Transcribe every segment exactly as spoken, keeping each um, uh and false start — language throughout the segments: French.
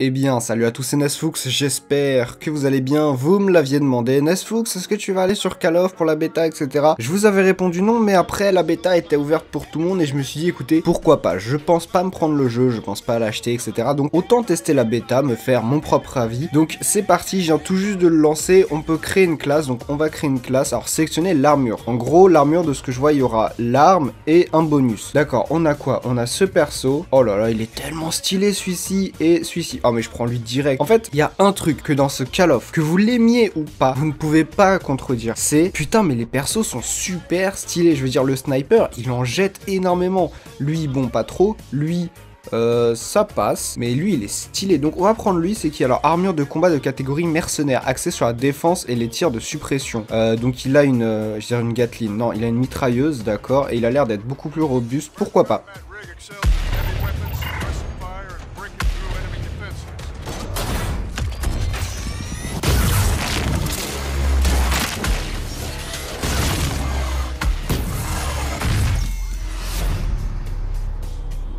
Eh bien, salut à tous, c'est Nesfux, j'espère que vous allez bien, vous me l'aviez demandé. Nesfux, est-ce que tu vas aller sur Call of pour la bêta, et cetera. Je vous avais répondu non, mais après, la bêta était ouverte pour tout le monde et je me suis dit, écoutez, pourquoi pas, je pense pas me prendre le jeu, je pense pas l'acheter, et cetera. Donc, autant tester la bêta, me faire mon propre avis. Donc, c'est parti, je viens tout juste de le lancer, on peut créer une classe, donc on va créer une classe, alors sélectionner l'armure. En gros, l'armure, de ce que je vois, il y aura l'arme et un bonus. D'accord, on a quoi? On a ce perso, oh là là, il est tellement stylé celui-ci et celui-ci. Oh mais je prends lui direct. En fait, il y a un truc que dans ce Call of, que vous l'aimiez ou pas, vous ne pouvez pas contredire. C'est, putain, mais les persos sont super stylés. Je veux dire, le sniper, il en jette énormément. Lui, bon, pas trop. Lui... Euh, ça passe, mais lui il est stylé, donc on va prendre lui. C'est qui? Alors armure de combat de catégorie mercenaire, axée sur la défense et les tirs de suppression, euh, donc il a une, euh, je dirais une Gatling, non il a une mitrailleuse, d'accord, et il a l'air d'être beaucoup plus robuste, pourquoi pas.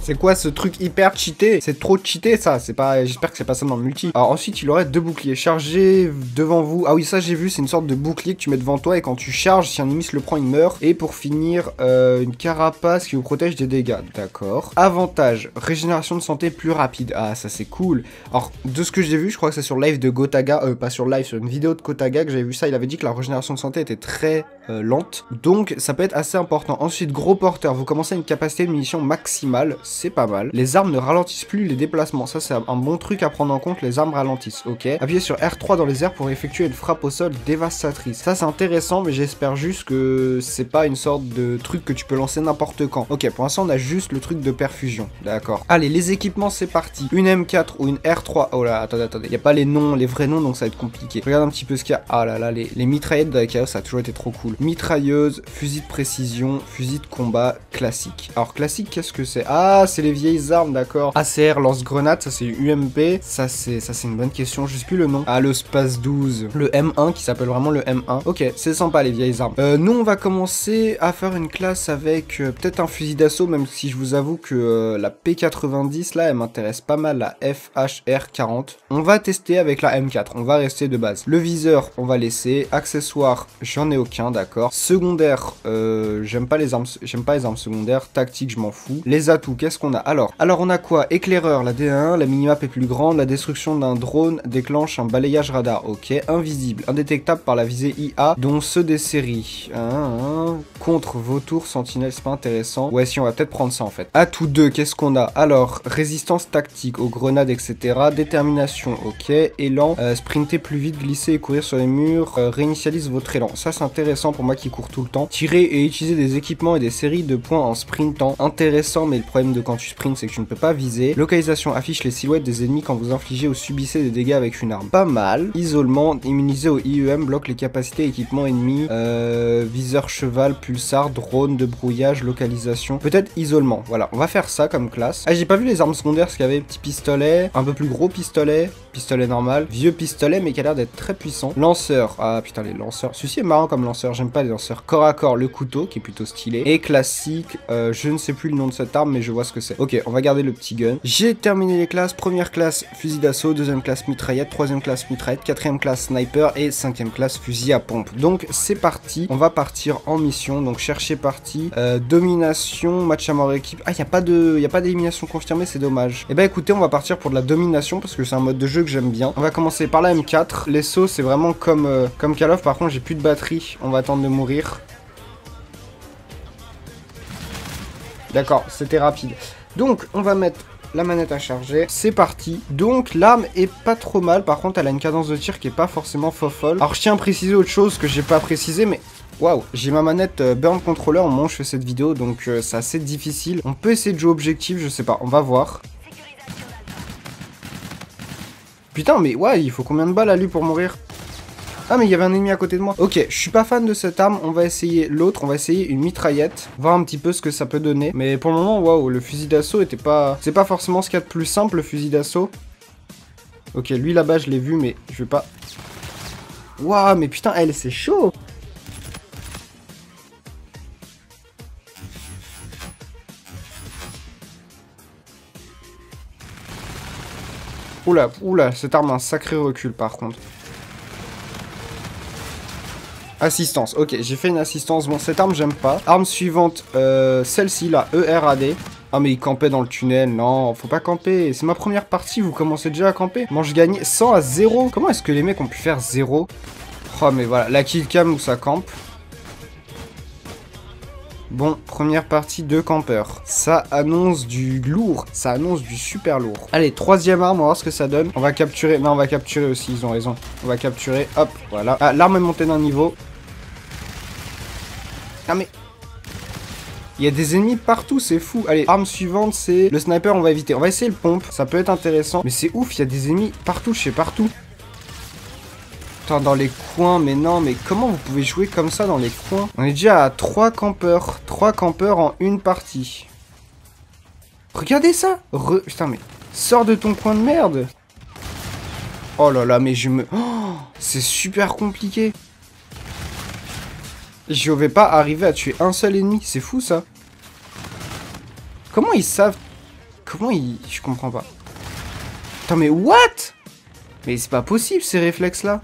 C'est quoi ce truc hyper cheaté? C'est trop cheaté ça, c'est pas... J'espère que c'est pas ça dans le multi. Alors ensuite il aurait deux boucliers chargés devant vous. Ah oui ça j'ai vu, c'est une sorte de bouclier que tu mets devant toi et quand tu charges, si un ennemi se le prend il meurt. Et pour finir, euh, une carapace qui vous protège des dégâts, d'accord. Avantage, régénération de santé plus rapide. Ah ça c'est cool. Alors de ce que j'ai vu, je crois que c'est sur live de Gotaga, euh pas sur live, sur une vidéo de Gotaga que j'avais vu ça, il avait dit que la régénération de santé était très euh, lente. Donc ça peut être assez important. Ensuite gros porteur, vous commencez à une capacité de munitions maximale. C'est pas mal. Les armes ne ralentissent plus les déplacements. Ça, c'est un bon truc à prendre en compte. Les armes ralentissent, ok. Appuyez sur R trois dans les airs pour effectuer une frappe au sol dévastatrice. Ça, c'est intéressant, mais j'espère juste que c'est pas une sorte de truc que tu peux lancer n'importe quand. Ok, pour l'instant, on a juste le truc de perfusion. D'accord. Allez, les équipements, c'est parti. Une M quatre ou une R trois. Oh là, attendez, attendez. Il n'y a pas les noms, les vrais noms, donc ça va être compliqué. Regarde un petit peu ce qu'il y a. Ah là là, les, les mitraillettes d'A K, ça a toujours été trop cool. Mitrailleuse, fusil de précision, fusil de combat classique. Alors, classique, qu'est-ce que c'est? Ah, c'est les vieilles armes, d'accord. A C R, lance-grenade, ça c'est U M P. Ça c'est ça c'est une bonne question, je sais plus le nom. Ah, le SPAS douze, le M un qui s'appelle vraiment le M un. Ok, c'est sympa les vieilles armes. Euh, nous on va commencer à faire une classe avec euh, peut-être un fusil d'assaut, même si je vous avoue que euh, la P quatre-vingt-dix là, elle m'intéresse pas mal, la F H R quarante. On va tester avec la M quatre, on va rester de base. Le viseur, on va laisser. Accessoires, j'en ai aucun, d'accord. Secondaire, euh, j'aime pas les armes, j'aime pas les armes secondaires. Tactique, je m'en fous. Les atouts, qu'est-ce qu'on a? Alors, alors on a quoi? Éclaireur, la D un, la minimap est plus grande, la destruction d'un drone déclenche un balayage radar, ok. Invisible, indétectable par la visée I A, dont ceux des séries. Hein, hein. Contre vautour, sentinelle, c'est pas intéressant. Ouais, si, on va peut-être prendre ça en fait. Atout deux, qu'est-ce qu'on a? Alors, résistance tactique aux grenades, et cetera. Détermination, ok. Élan, euh, sprinter plus vite, glisser et courir sur les murs, euh, réinitialise votre élan. Ça, c'est intéressant pour moi qui cours tout le temps. Tirer et utiliser des équipements et des séries de points en sprintant. Intéressant, mais le problème de quand tu sprints, c'est que tu ne peux pas viser. Localisation, affiche les silhouettes des ennemis quand vous infligez ou subissez des dégâts avec une arme. Pas mal. Isolement, immunisé au I E M, bloque les capacités équipements ennemis. Euh, viseur cheval, pulsar, drone de brouillage, localisation. Peut-être isolement. Voilà, on va faire ça comme classe. Ah, j'ai pas vu les armes secondaires, ce qu'il y avait. Petit pistolet, un peu plus gros pistolet, pistolet normal, vieux pistolet, mais qui a l'air d'être très puissant. Lanceur. Ah putain, les lanceurs. Ceci est marrant comme lanceur. J'aime pas les lanceurs. Corps à corps, le couteau, qui est plutôt stylé. Et classique, euh, je ne sais plus le nom de cette arme, mais je vois ce que c'est. Ok, on va garder le petit gun. J'ai terminé les classes. Première classe, fusil d'assaut. Deuxième classe, mitraillette. Troisième classe, mitraillette. Quatrième classe, sniper. Et cinquième classe, fusil à pompe. Donc, c'est parti. On va partir en mission. Donc, chercher parti. Euh, domination, match à mort équipe. Ah, il n'y a pas d'élimination confirmée, c'est dommage. Et bah, écoutez, on va partir pour de la domination parce que c'est un mode de jeu que j'aime bien. On va commencer par la M quatre. Les sauts, c'est vraiment comme, euh, comme Call of. Par contre, j'ai plus de batterie. On va attendre de mourir. D'accord, c'était rapide. Donc, on va mettre la manette à charger. C'est parti. Donc, l'arme est pas trop mal. Par contre, elle a une cadence de tir qui est pas forcément fofolle. Alors, je tiens à préciser autre chose que j'ai pas précisé, mais... Waouh, j'ai ma manette euh, Burn Controller au moment où je fais cette vidéo, donc euh, c'est assez difficile. On peut essayer de jouer objectif, je sais pas. On va voir. Putain, mais ouais, il faut combien de balles à lui pour mourir? Ah mais il y avait un ennemi à côté de moi. Ok, je suis pas fan de cette arme, on va essayer l'autre, on va essayer une mitraillette, voir un petit peu ce que ça peut donner. Mais pour le moment, waouh, le fusil d'assaut était pas... C'est pas forcément ce qu'il y a de plus simple, le fusil d'assaut. Ok, lui là-bas, je l'ai vu, mais je vais pas... Waouh, mais putain, elle, c'est chaud. Oula, oula, cette arme a un sacré recul par contre. Assistance, ok, j'ai fait une assistance. Bon, cette arme, j'aime pas. Arme suivante, euh, celle-ci, la E R A D. Ah, mais il campait dans le tunnel. Non, faut pas camper. C'est ma première partie, vous commencez déjà à camper. Manche gagnée, cent à zéro. Comment est-ce que les mecs ont pu faire zéro? Oh, mais voilà, la killcam où ça campe. Bon, première partie de campeur. Ça annonce du lourd. Ça annonce du super lourd. Allez, troisième arme, on va voir ce que ça donne. On va capturer. Non, on va capturer aussi, ils ont raison. On va capturer, hop, voilà. Ah, l'arme est montée d'un niveau. Ah mais... il y a des ennemis partout, c'est fou. Allez, arme suivante, c'est le sniper, on va éviter. On va essayer le pompe, ça peut être intéressant. Mais c'est ouf, il y a des ennemis partout, je sais partout. Putain, dans les coins, mais non, mais comment vous pouvez jouer comme ça dans les coins? On est déjà à trois campeurs. trois campeurs en une partie. Regardez ça. Re... Putain, mais sors de ton coin de merde. Oh là là, mais je me... Oh, c'est super compliqué. Je vais pas arriver à tuer un seul ennemi. C'est fou, ça. Comment ils savent? Comment ils... Je comprends pas. Putain, mais what? Mais c'est pas possible, ces réflexes-là.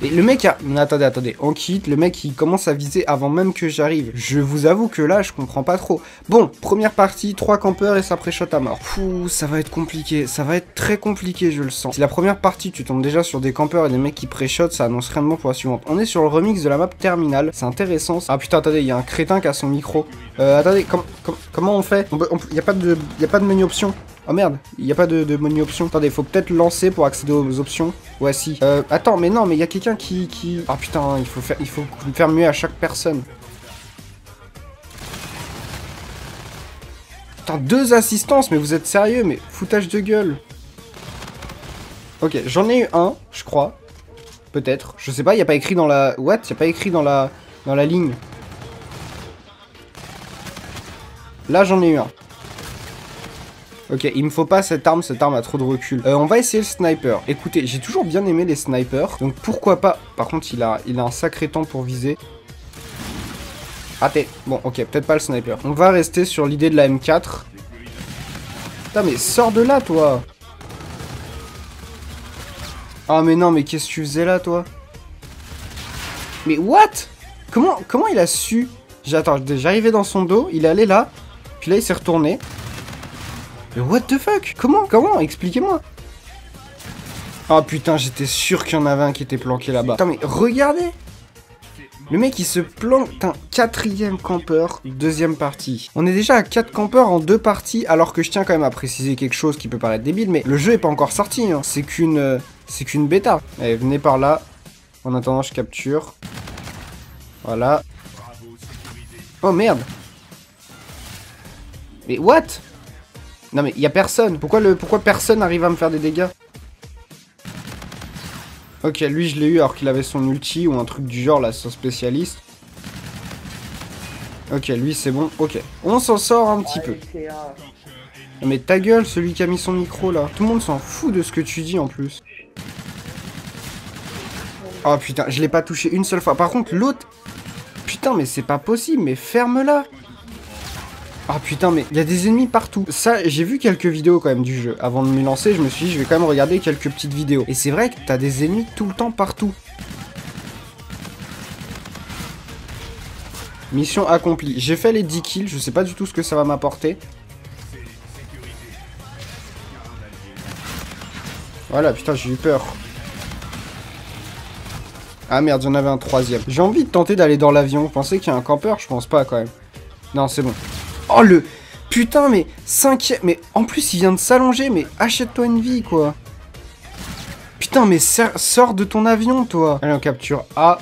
Et le mec a... Mais attendez, attendez, on quitte, le mec il commence à viser avant même que j'arrive. Je vous avoue que là, je comprends pas trop. Bon, première partie, trois campeurs et ça préchote à mort. Pouh, ça va être compliqué, ça va être très compliqué, je le sens. Si la première partie, tu tombes déjà sur des campeurs et des mecs qui préchotent, ça annonce rien de bon pour la suivante. On est sur le remix de la map terminale, c'est intéressant. Ah putain, attendez, il y a un crétin qui a son micro. Euh, attendez, com com comment on fait? Il n'y a pas de, y a pas de menu option. Oh merde, il n'y a pas de, de menu option. Attendez, faut peut-être lancer pour accéder aux options. Ouais, si. Euh, attends, mais non, mais il y a quelqu'un qui... qui... Ah putain, il faut faire, il faut faire muer à chaque personne. Putain, deux assistances, mais vous êtes sérieux? Mais foutage de gueule. Ok, j'en ai eu un, je crois. Peut-être. Je sais pas, il n'y a pas écrit dans la... What? Il n'y a pas écrit dans la... dans la ligne. Là, j'en ai eu un. Ok, il me faut pas cette arme, cette arme a trop de recul. Euh, on va essayer le sniper. Écoutez, j'ai toujours bien aimé les snipers, donc pourquoi pas... Par contre, il a, il a un sacré temps pour viser. Raté. Bon, ok, peut-être pas le sniper. On va rester sur l'idée de la M quatre. Putain, mais sors de là, toi. Ah, mais non, mais qu'est-ce que tu faisais là, toi? Mais what? Comment, comment il a su? J'attends, j'arrivais dans son dos, il est allé là, puis là, il s'est retourné. Mais what the fuck? Comment? Comment? Expliquez-moi. Ah putain, j'étais sûr qu'il y en avait un qui était planqué là-bas. Putain, mais regardez! Le mec, il se planque. Putain, quatrième campeur, deuxième partie. On est déjà à quatre campeurs en deux parties, alors que je tiens quand même à préciser quelque chose qui peut paraître débile, mais le jeu est pas encore sorti, hein. C'est qu'une... Euh, c'est qu'une bêta. Allez, venez par là. En attendant, je capture. Voilà. Oh merde! Mais what? Non mais il y a personne. Pourquoi le pourquoi personne arrive à me faire des dégâts? Ok, lui je l'ai eu alors qu'il avait son ulti ou un truc du genre là, son spécialiste. Ok, lui c'est bon. Ok, on s'en sort un petit peu. Non mais ta gueule, celui qui a mis son micro là. Tout le monde s'en fout de ce que tu dis en plus. Oh putain, je l'ai pas touché une seule fois. Par contre l'autre, putain mais c'est pas possible. Mais ferme-la. Ah putain, mais il y a des ennemis partout. Ça, j'ai vu quelques vidéos quand même du jeu. Avant de me lancer, je me suis dit, je vais quand même regarder quelques petites vidéos. Et c'est vrai que t'as des ennemis tout le temps partout. Mission accomplie. J'ai fait les dix kills, je sais pas du tout ce que ça va m'apporter. Voilà, putain, j'ai eu peur. Ah merde, j'en avais un troisième. J'ai envie de tenter d'aller dans l'avion. Vous pensez qu'il y a un campeur? Je pense pas quand même. Non, c'est bon. Oh le... Putain mais... cinquième... Mais en plus il vient de s'allonger, mais achète-toi une vie quoi. Putain mais ser... sors de ton avion toi. Allez on capture A.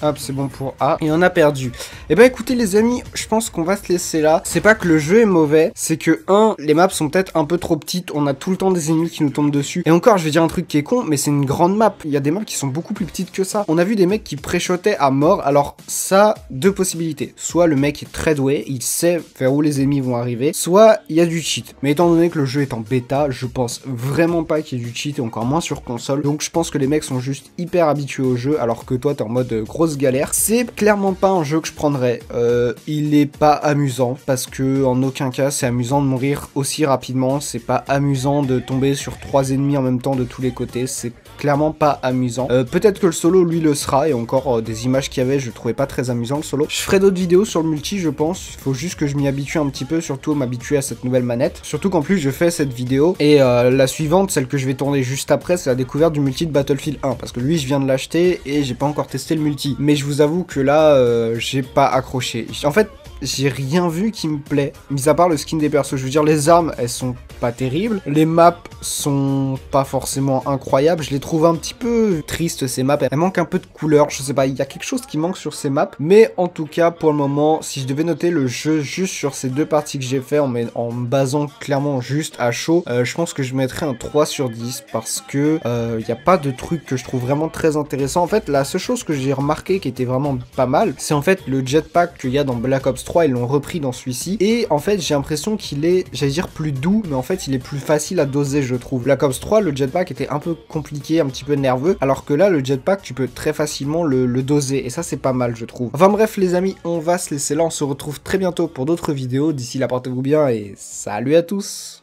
Hop, c'est bon pour A. Et on a perdu. Et bah écoutez les amis, je pense qu'on va se laisser là. C'est pas que le jeu est mauvais, c'est que un, les maps sont peut-être un peu trop petites. On a tout le temps des ennemis qui nous tombent dessus. Et encore, je vais dire un truc qui est con, mais c'est une grande map. Il y a des maps qui sont beaucoup plus petites que ça. On a vu des mecs qui préchotaient à mort. Alors ça, deux possibilités. Soit le mec est très doué, il sait vers où les ennemis vont arriver. Soit il y a du cheat. Mais étant donné que le jeu est en bêta, je pense vraiment pas qu'il y ait du cheat. Et encore moins sur console. Donc je pense que les mecs sont juste hyper habitués au jeu. Alors que toi t'es en mode grosse grosse galère. C'est clairement pas un jeu que je prendrais. Euh, il est pas amusant parce que en aucun cas c'est amusant de mourir aussi rapidement. C'est pas amusant de tomber sur trois ennemis en même temps de tous les côtés. C'est clairement pas amusant. Euh, Peut-être que le solo lui le sera, et encore euh, des images qu'il y avait je le trouvais pas très amusant le solo. Je ferai d'autres vidéos sur le multi je pense. Faut juste que je m'y habitue un petit peu, surtout m'habituer à cette nouvelle manette. Surtout qu'en plus je fais cette vidéo et euh, la suivante, celle que je vais tourner juste après, c'est la découverte du multi de Battlefield un parce que lui je viens de l'acheter et j'ai pas encore testé le multi. Mais je vous avoue que là euh, j'ai pas accroché. En fait j'ai rien vu qui me plaît, mis à part le skin des persos. Je veux dire, les armes, elles sont pas terribles. Les maps sont pas forcément incroyables. Je les trouve un petit peu tristes, ces maps. Elles manquent un peu de couleur, je sais pas. Il y a quelque chose qui manque sur ces maps. Mais en tout cas, pour le moment, si je devais noter le jeu juste sur ces deux parties que j'ai fait, en, en me basant clairement juste à chaud, euh, je pense que je mettrais un trois sur dix parce que euh, y a pas de truc que je trouve vraiment très intéressant. En fait, la seule chose que j'ai remarqué qui était vraiment pas mal, c'est en fait le jetpack qu'il y a dans Black Ops trois, ils l'ont repris dans celui-ci, et en fait j'ai l'impression qu'il est, j'allais dire plus doux, mais en fait il est plus facile à doser je trouve. Black Ops trois, le jetpack était un peu compliqué, un petit peu nerveux, alors que là le jetpack tu peux très facilement le, le doser, et ça c'est pas mal je trouve. Enfin bref les amis, on va se laisser là, on se retrouve très bientôt pour d'autres vidéos, d'ici là portez-vous bien et salut à tous.